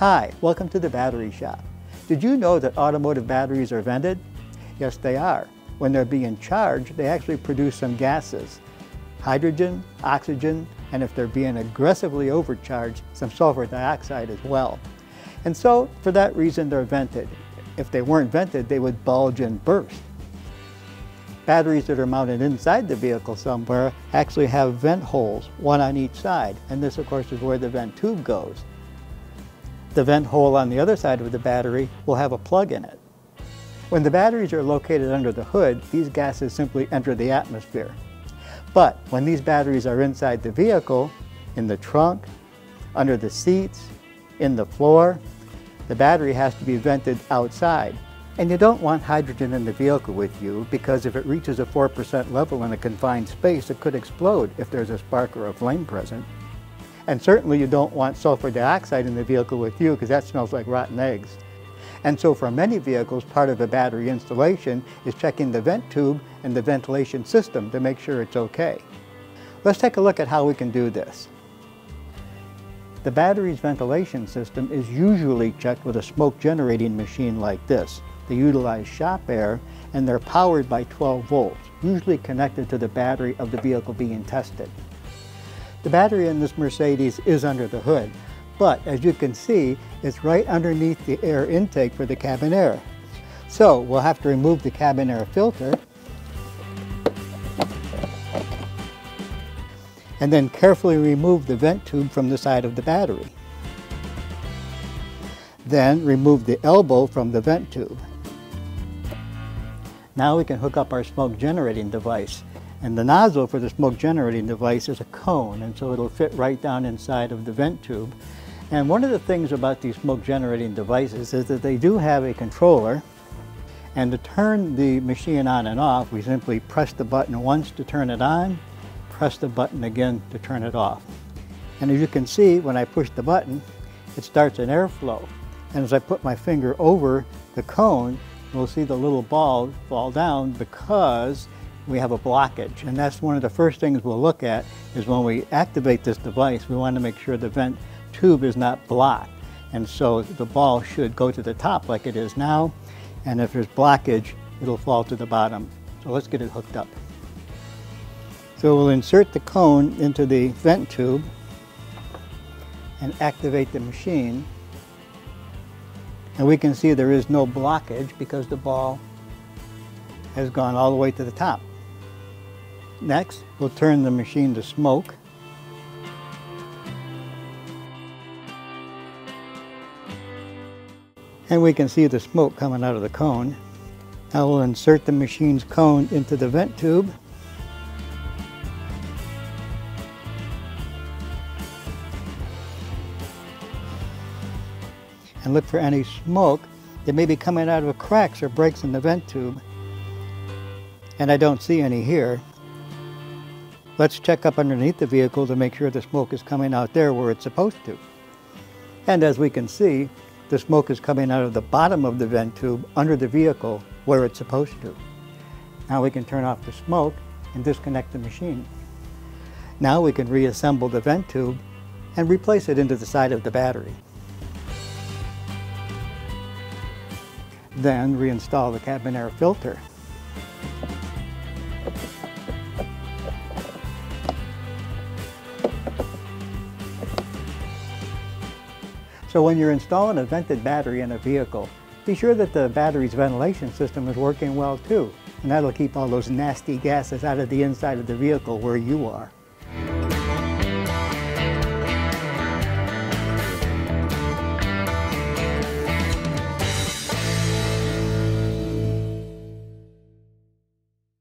Hi, welcome to The Battery Shop. Did you know that automotive batteries are vented? Yes, they are. When they're being charged, they actually produce some gases, hydrogen, oxygen, and if they're being aggressively overcharged, some sulfur dioxide as well. And so, for that reason, they're vented. If they weren't vented, they would bulge and burst. Batteries that are mounted inside the vehicle somewhere actually have vent holes, one on each side, and this, of course, is where the vent tube goes. The vent hole on the other side of the battery will have a plug in it. When the batteries are located under the hood, these gases simply enter the atmosphere. But when these batteries are inside the vehicle, in the trunk, under the seats, in the floor, the battery has to be vented outside. And you don't want hydrogen in the vehicle with you, because if it reaches a 4% level in a confined space, it could explode if there's a spark or a flame present. And certainly you don't want sulfur dioxide in the vehicle with you, because that smells like rotten eggs. And so for many vehicles, part of a battery installation is checking the vent tube and the ventilation system to make sure it's okay. Let's take a look at how we can do this. The battery's ventilation system is usually checked with a smoke generating machine like this. They utilize shop air, and they're powered by 12 volts, usually connected to the battery of the vehicle being tested. The battery in this Mercedes is under the hood, but as you can see, it's right underneath the air intake for the cabin air. So we'll have to remove the cabin air filter and then carefully remove the vent tube from the side of the battery. Then remove the elbow from the vent tube. Now we can hook up our smoke generating device. And the nozzle for the smoke generating device is a cone, and so it'll fit right down inside of the vent tube. And one of the things about these smoke generating devices is that they do have a controller, and to turn the machine on and off, we simply press the button once to turn it on, press the button again to turn it off. And as you can see, when I push the button, it starts an airflow. And as I put my finger over the cone, we'll see the little ball fall down because we have a blockage. And that's one of the first things we'll look at is when we activate this device, we want to make sure the vent tube is not blocked, and so the ball should go to the top like it is now, and if there's blockage, it'll fall to the bottom. So let's get it hooked up. So we'll insert the cone into the vent tube and activate the machine, and we can see there is no blockage because the ball has gone all the way to the top. Next, we'll turn the machine to smoke. And we can see the smoke coming out of the cone. Now we'll insert the machine's cone into the vent tube. And look for any smoke that may be coming out of cracks or breaks in the vent tube. And I don't see any here. Let's check up underneath the vehicle to make sure the smoke is coming out there where it's supposed to. And as we can see, the smoke is coming out of the bottom of the vent tube under the vehicle where it's supposed to. Now we can turn off the smoke and disconnect the machine. Now we can reassemble the vent tube and replace it into the side of the battery. Then reinstall the cabin air filter. So when you're installing a vented battery in a vehicle, be sure that the battery's ventilation system is working well too, and that'll keep all those nasty gases out of the inside of the vehicle where you are.